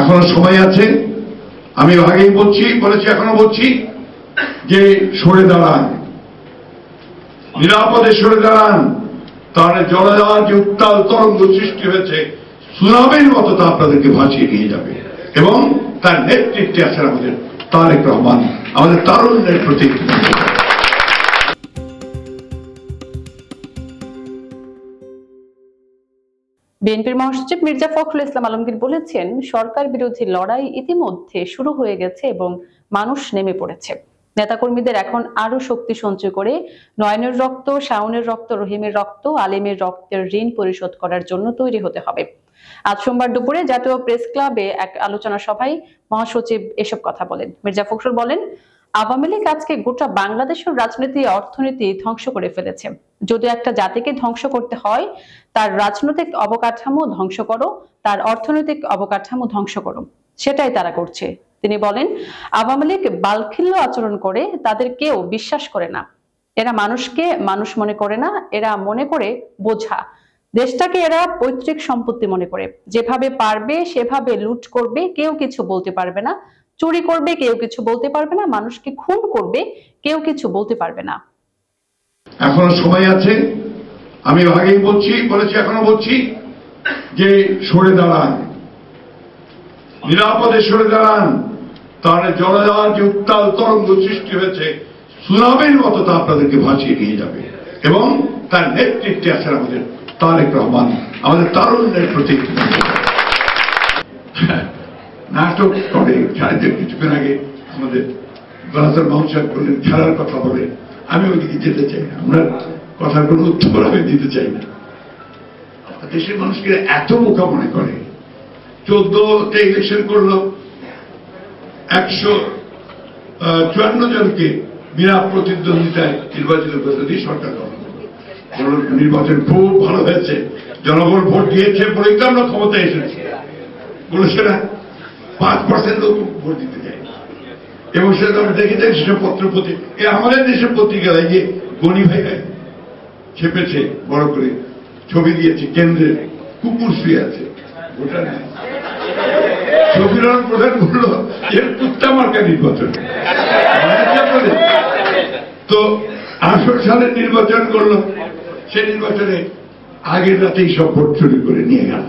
এখনো সময় আছে, আমি আগেই বলেছি এখনো বলছি যে সরে দাঁড়ান, নিরাপদে সরে দাঁড়ান। তাহলে জনজীবন যে উত্তাল তরঙ্গ সৃষ্টি হয়েছে সুনামির মতো তা আপনাদেরকে ভাসিয়ে নিয়ে যাবে এবং তার নেতৃত্বে আছেন আমাদের তারেক রহমান, আমাদের তারুণ্যের প্রতীক। বিএনপির মহাসচিব মির্জা ফখরুল ইসলাম আলমগীর বলেছেন, সরকার বিরোধী লড়াই ইতিমধ্যে শুরু হয়ে গেছে এবং মানুষ নেমে পড়েছে। নেতাকর্মীদের এখন আরো শক্তি সঞ্চয় করে নয়নের রক্ত, শাওনের রক্ত, রহিমের রক্ত, আলেমের রক্তের ঋণ পরিশোধ করার জন্য তৈরি হতে হবে। আজ সোমবার দুপুরে জাতীয় প্রেস ক্লাবে এক আলোচনা সভায় মহাসচিব এসব কথা বলেন। মির্জা ফখরুল বলেন, আওয়ামী লীগ আজকে গোটা বাংলাদেশের রাজনীতি, অর্থনীতি ধ্বংস করে ফেলেছে। যদি একটা জাতিকে ধ্বংস করতে হয়, তার রাজনৈতিক অবকাঠামো ধ্বংস করো, তার অর্থনৈতিক অবকাঠামো ধ্বংস করো, সেটাই তারা করছে। তিনি বলেন, আওয়ামী লীগ বালখিল্য আচরণ করে, তাদের কেউ বিশ্বাস করে না, এরা মানুষকে মানুষ মনে করে না, এরা মনে করে বোঝা, দেশটাকে এরা পৈতৃক সম্পত্তি মনে করে, যেভাবে পারবে সেভাবে লুট করবে, কেউ কিছু বলতে পারবে না, চুরি করবে, কেউ কিছু বলতে পারবে না, মানুষকে খুন করবে, কেউ কিছু বলতে পারবে না। এখনো সময় আছে, আমি আগেই বলেছি এখনো বলছি যে সরে দাঁড়ান, নিরাপদে সরে দাঁড়ান। তাহলে জনজীবন যে উত্তাল তরঙ্গ সৃষ্টি হয়েছে সুনামির মতো তা আপনাদেরকে ভাসিয়ে নিয়ে যাবে এবং তার নেতৃত্বে আছেন আমাদের তারেক রহমান, আমাদের তারুণ্যের প্রতীক। নাটক করে ছাড়াদের কিছুক্ষণ আগে আমাদের গণতন্ত্র মহাসাব করলেন, ছাড়ার কথা বলেন, আমি ওইদিকে যেতে চাই না, আমরা কথার কোনো উত্তর আমি দিতে চাই না। দেশের মানুষকে এত বোকা মনে করে, 14 ইলেকশন করলো, 154 জনকে বিনা প্রতিদ্বন্দ্বিতায় নির্বাচিত করে সরকার গঠন করলো। নির্বাচন খুব ভালো হয়েছে, জনগণ ভোট দিয়েছে, পরিকাঠামো ক্ষমতায় এসেছে, বলে সেটা 5% লোক ভোট দিতে যায় এবং সেটা আমি দেখি যাই সেসব পত্রপত্রিকা। এই আমাদের দেশের পত্রিকায় গিয়ে গণি ভাইয়া ছেপেছে, বড় করে ছবি দিয়েছে, কেন্দ্রে কুকুর শুয়ে আছে, ওটা না শফির প্রধান বলল এর কুত্তা মার্কা নির্বাচন। তো 18 সালের নির্বাচন করলো, সে নির্বাচনে আগের রাতেই সব ভোট চুরি করে নিয়ে গেল,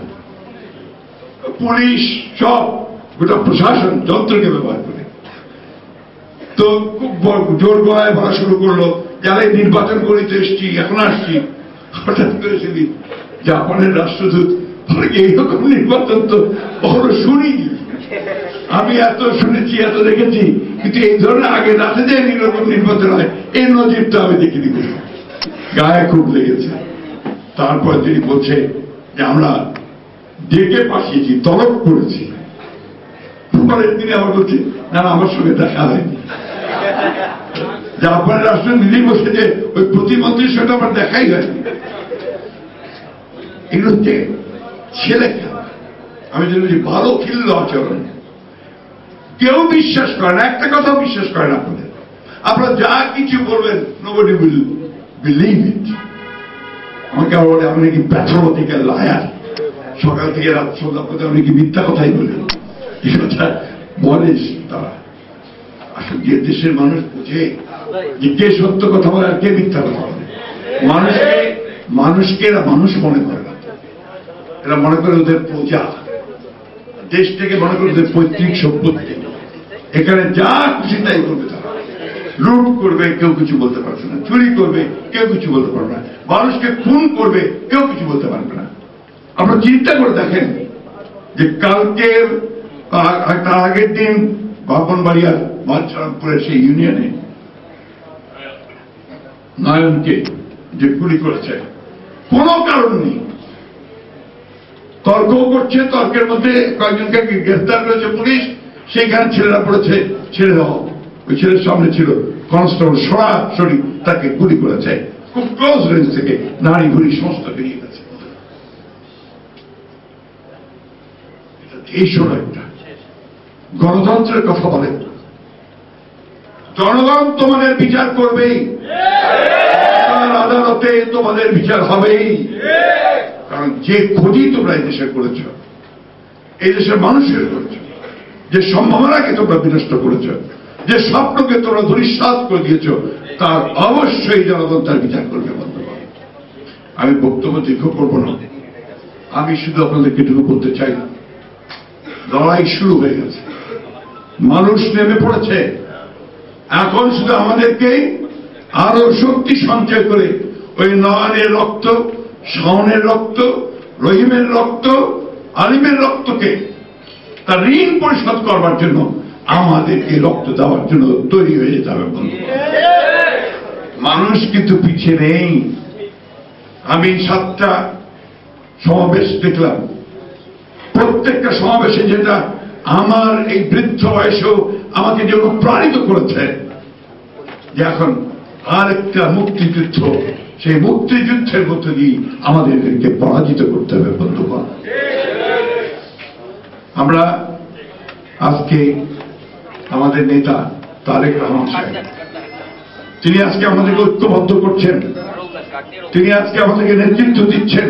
পুলিশ সব গোটা প্রশাসন যন্ত্রকে ব্যবহার করে। তো খুব জোর গলায় বলা শুরু করলো, যারা নির্বাচন করিতে এসছি, এখন আসছি। হঠাৎ করে সেদিন জাপানের রাষ্ট্রদূত, এইরকম নির্বাচন তো কখনো শুনি, আমি এত শুনেছি, এত দেখেছি, কিন্তু এই ধরনের আগে রাতে যে এইরকম নির্বাচন হয় এই নজিরটা আমি দেখিনি। গায়ে খুব লেগেছে। তারপরে তিনি বলছে যে আমরা ডেকে পাঠিয়েছি, তলব করেছি। তিনি আবার বলছি না, আমার সঙ্গে দেখা হয়নি। জাপান রাষ্ট্র নিজেই বলছে যে ওই প্রতিমন্ত্রীর সঙ্গে আমার দেখাই হয়নি। এগুলো হচ্ছে ছেলে খেলা। আমি যদি বলছি ভালো খিল্ল আচরণ, কেউ বিশ্বাস করে না, একটা কথা বিশ্বাস করেন আপনাদের, আপনারা যা কিছু বলবেন nobody will believe it। আমাকে আবার বলে আমি নাকি প্যাথোলজিক্যাল লায়ার, সকাল থেকে রাত সন্ধ্যা পর্যন্ত আমি নাকি মিথ্যা কথাই বলি। কথা বলে তারা, আসলে যে দেশের মানুষ বুঝে যে কে সত্য কথা বলে আর কে মিথ্যা কথা বলে। মানুষকে এরা মানুষ মনে করে না, এরা মনে করে ওদের প্রজা, দেশটাকে মনে করে ওদের পৈতৃক সম্পত্তি, এখানে যা খুশি তাই করবে তারা। লুট করবে, কেউ কিছু বলতে পারবে না, চুরি করবে, কেউ কিছু বলতে পারবে না, মানুষকে খুন করবে, কেউ কিছু বলতে পারবে না। আপনারা চিন্তা করে দেখেন যে কালকে তার আগের দিন বাপনবাড়িয়ার বাদশাহপুরের সেই ইউনিয়নে নয়নকে যে গুলি করেছে, কোনো কারণ নেই, তর্ক করছে, তর্কের মধ্যে কয়েকজনকে গ্রেফতার করেছে পুলিশ। সেইখানে ছেলেরা পড়েছে, ছেড়ে দেওয়া, ওই ছেলের সামনে ছিল কনস্টেবল, সরাসরি তাকে গুলি করেছে, খুব ক্লোজ রেঞ্জ থেকে, নারী ঘুরি সমস্ত বেরিয়ে গেছে। এই শোনো, একটা গণতন্ত্রের কথা বলে, জনগণ তোমাদের বিচার করবেই, আদালতে তোমাদের বিচার হবেই, কারণ যে ক্ষতি তোমরা এই দেশে করেছ এই দেশের মানুষের করেছে, যে সম্ভাবনাকে তোমরা বিনষ্ট করেছ, যে স্বপ্নকে তোমরা ধূলিসাৎ করে দিয়েছ, তার অবশ্যই জনগণ তার বিচার করবে। আমি বক্তব্য দীর্ঘ করবো না, আমি শুধু আপনাদেরকে এটুকু বলতে চাই, লড়াই শুরু হয়ে গেছে, মানুষ নেমে পড়েছে, এখন শুধু আমাদেরকে আরো শক্তি সঞ্চয় করে ওই নয়নের রক্ত, শাওনের রক্ত, রহিমের রক্ত, আলিমের রক্তকে তার ঋণ পরিশোধ করবার জন্য আমাদেরকে রক্ত দেওয়ার জন্য তৈরি হয়ে যেতে হবে। মানুষ কিন্তু পিছিয়ে নেই। আমি 7টা সমাবেশ দেখলাম, প্রত্যেকটা সমাবেশে যেটা আমার এই বৃদ্ধ বয়সেও আমাকে যে অনুপ্রাণিত করেছে, যে এখন আর একটা মুক্তিযুদ্ধ, সেই মুক্তিযুদ্ধের মধ্য দিয়ে আমাদেরকে পরাজিত করতে হবে। বন্ধুগণ, আমরা আজকে আমাদের নেতা তারেক রহমান সাহেব তিনি আজকে আমাদেরকে ঐক্যবদ্ধ করছেন, তিনি আজকে আমাদেরকে নেতৃত্ব দিচ্ছেন,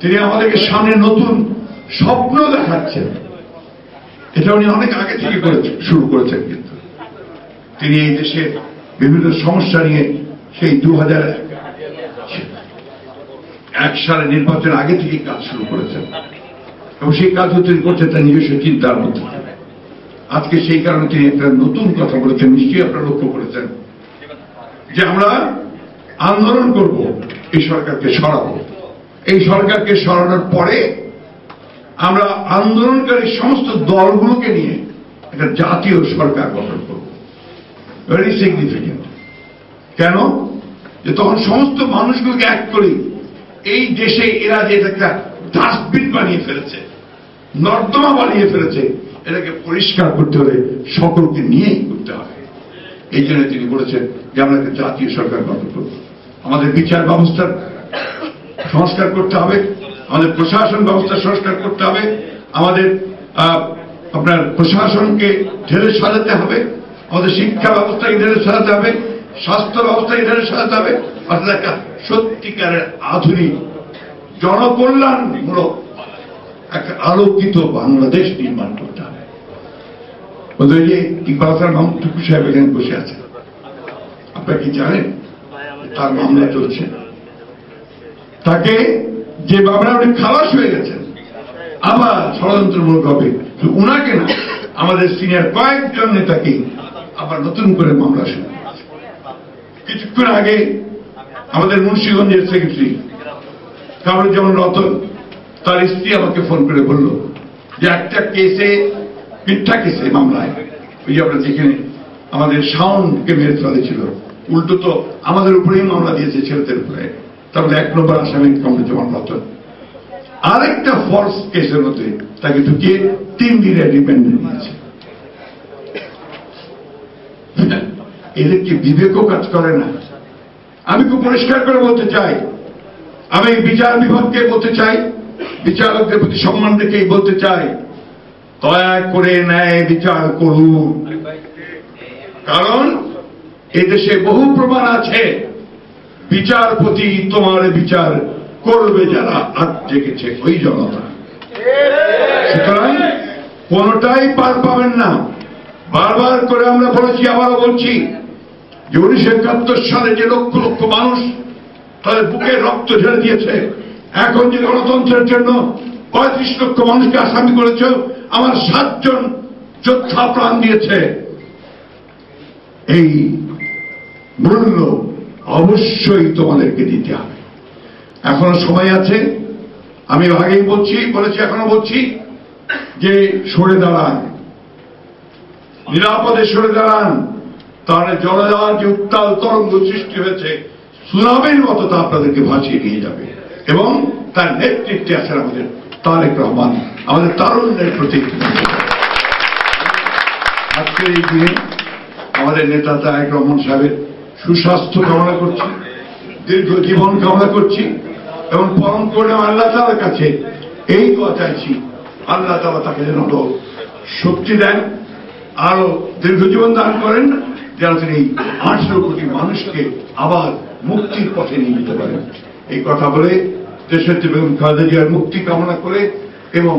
তিনি আমাদেরকে সামনে নতুন স্বপ্ন দেখাচ্ছেন। এটা উনি অনেক আগে থেকে শুরু করেছেন, কিন্তু তিনি এই দেশে বিভিন্ন সমস্যা নিয়ে সেই 2001 সালে নির্বাচন আগে থেকে কাজ শুরু করেছেন, এবং সেই কাজও তিনি করছেন তার নিজস্ব চিন্তার মধ্যে। আজকে সেই কারণে তিনি একটা নতুন কথা বলেছেন, নিশ্চয়ই আপনারা লক্ষ্য করেছেন, যে আমরা আন্দোলন করব, এই সরকারকে সরাবো, এই সরকারকে সরানোর পরে আমরা আন্দোলনকারী সমস্ত দলগুলোকে নিয়ে একটা জাতীয় সরকার গঠন করব। Very significant. কেন? যে তখন সমস্ত মানুষগুলোকে এক করে, এই দেশে এরা যে একটা ডাস্টবিন বানিয়ে ফেলেছে, নর্দমা বানিয়ে ফেলেছে, এটাকে পরিষ্কার করতে হলে সকলকে নিয়েই করতে হবে। এই জন্য তিনি বলেছেন যে আমরা একটা জাতীয় সরকার গঠন করব, আমাদের বিচার ব্যবস্থার সংস্কার করতে হবে, আমাদের প্রশাসন ব্যবস্থা সংস্কার করতে হবে, আমাদের আপনার প্রশাসনকে ঢেলে সাজাতে হবে, আমাদের শিক্ষা ব্যবস্থাকে ঢেলে সাজাতে হবে, স্বাস্থ্য ব্যবস্থাকে ঢেলে সাজাতে হবে, অর্থাৎ একটা সত্যিকারের আধুনিক জনকল্যাণমূলক একটা আলোকিত বাংলাদেশ নির্মাণ করতে হবে। বলতে যে ইকবাল হাসান মাহমুদ টুকু সাহেব এখানে বসে আছেন, আপনারা কি জানেন তার মামলা চলছে? তাকে যে বাবরা উনি খালাস হয়ে গেছেন, আবার ষড়যন্ত্রমূলক হবে উনাকে না, আমাদের সিনিয়র কয়েকজন নেতাকে আবার নতুন করে মামলা শুরু। কিছুক্ষণ আগে আমাদের মুন্সিগঞ্জের সেক্রেটারি কামরুজ্জামান রতন, তার স্ত্রী আমাকে ফোন করে বলল যে একটা কেসে, মিথ্যা কেসে, মামলায় ওই যে আমরা যেখানে আমাদের শাওনকে মেরে ফেলেছিল, উল্টো তো আমাদের উপরেই মামলা দিয়েছে, ছেলেদের উপরে। তাহলে 1 নম্বর আসামি কামরুজ্জামান রতন, আরেকটা ফলস কেসের মধ্যে তাকে ঢুকিয়ে 3 দিনের রিমান্ডে নিয়েছে। এদের কি বিবেকও কাজ করে না? আমি খুব পরিষ্কার করে বলতে চাই, আমি বিচার বিভাগকে বলতে চাই, বিচারকদের প্রতি সম্মান রেখেই বলতে চাই, দয়া করে ন্যায় বিচার করুন। কারণ এদেশে বহু প্রমাণ আছে, বিচারপতি তোমার বিচার করবে যারা হাত জেগেছে ওই জনতা। সুতরাং কোনটাই পার পাবেন না। বারবার করে আমরা বলেছি, আবারও বলছি, যে 1971 সালে যে লক্ষ লক্ষ মানুষ তাদের বুকে রক্ত ঝেড়ে দিয়েছে, এখন যে গণতন্ত্রের জন্য 35 লক্ষ মানুষকে আসামি করেছ, আমার 7 জন যোদ্ধা প্রাণ দিয়েছে, এই মূল্য অবশ্যই তোমাদেরকে দিতে হবে। এখনো সময় আছে। আমি আগেই বলেছি, এখনো বলছি, যে সরে দাঁড়ান, নিরাপদে সরে দাঁড়ান। তাহলে জনজান যে উত্তাল তরঙ্গ সৃষ্টি হয়েছে, সুনামির মতো তা আপনাদেরকে ভাসিয়ে নিয়ে যাবে। এবং তার নেতৃত্বে আছেন আমাদের তারেক রহমান, আমাদের তারুণ্যের প্রতীক। আজকের এই দিনে আমাদের নেতা তারেক রহমান সাহেবের সুস্বাস্থ্য কামনা করছি, দীর্ঘ জীবন কামনা করছি, এবং পরম করলাম আল্লাহ তাআলার কাছে এই দোয়া চাইছি, আল্লাহ তাআলা তাকে যেন শক্তি দেন, আরো দীর্ঘ জীবন দান করেন, যেন তিনি 800 কোটি মানুষকে আবার মুক্তির পথে নিয়ে যেতে পারেন। এই কথা বলে দেশের বেগম খালেদা জিয়ার মুক্তি কামনা করে এবং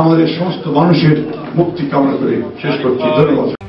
আমাদের সমস্ত মানুষের মুক্তি কামনা করে শেষ করছি। ধন্যবাদ।